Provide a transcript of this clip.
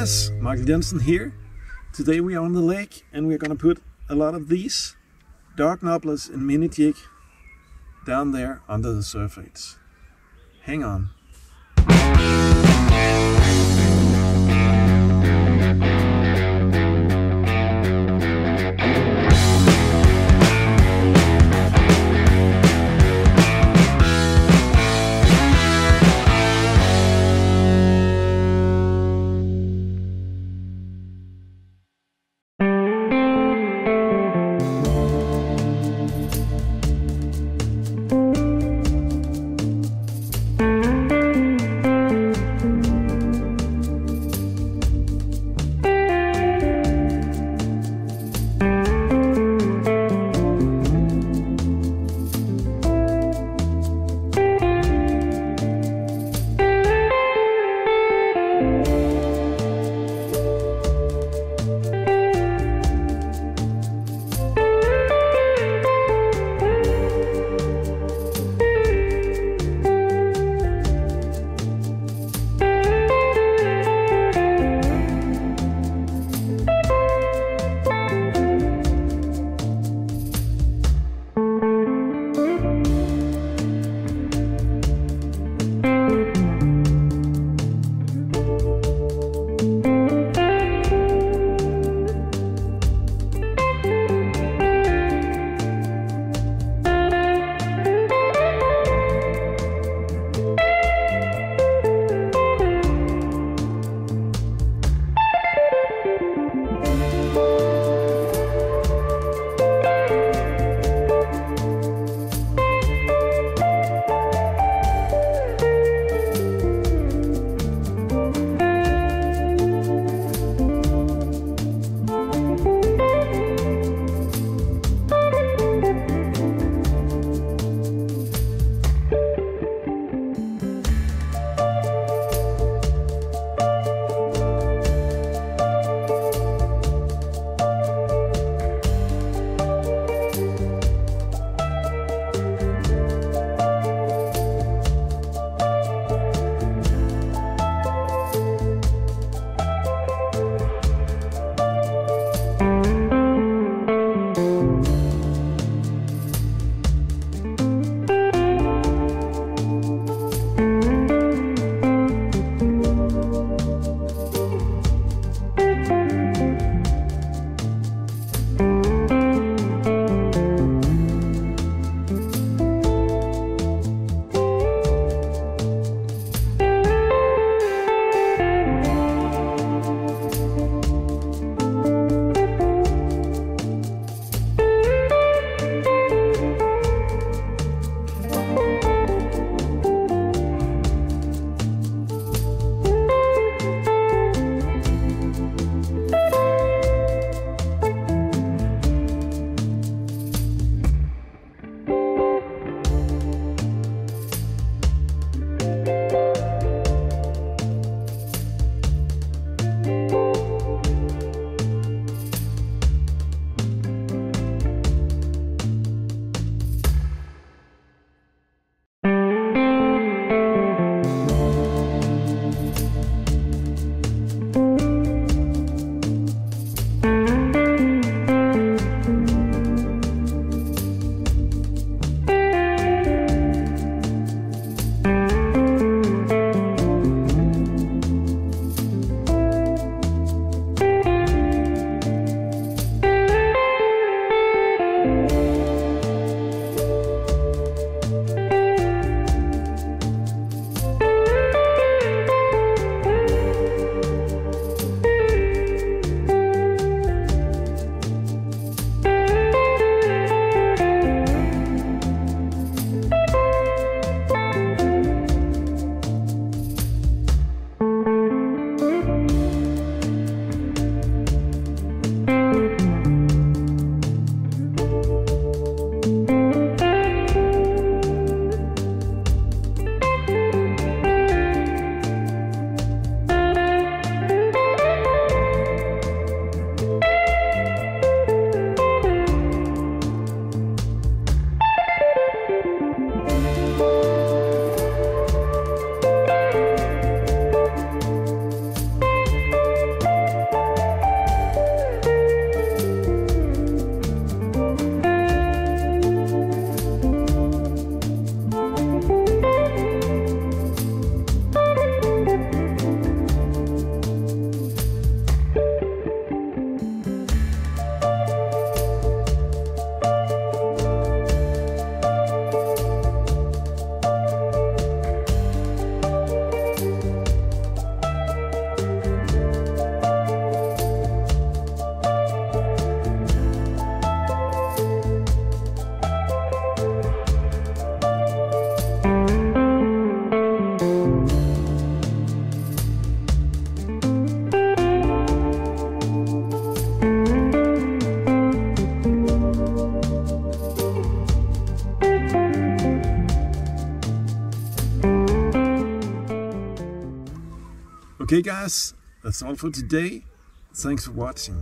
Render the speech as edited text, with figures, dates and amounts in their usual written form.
guys, Michael Jensen here. Today we are on the lake and we're gonna put a lot of these dark nobblers in mini jig down there under the surface. Hang on. Okay guys, that's all for today. Thanks for watching.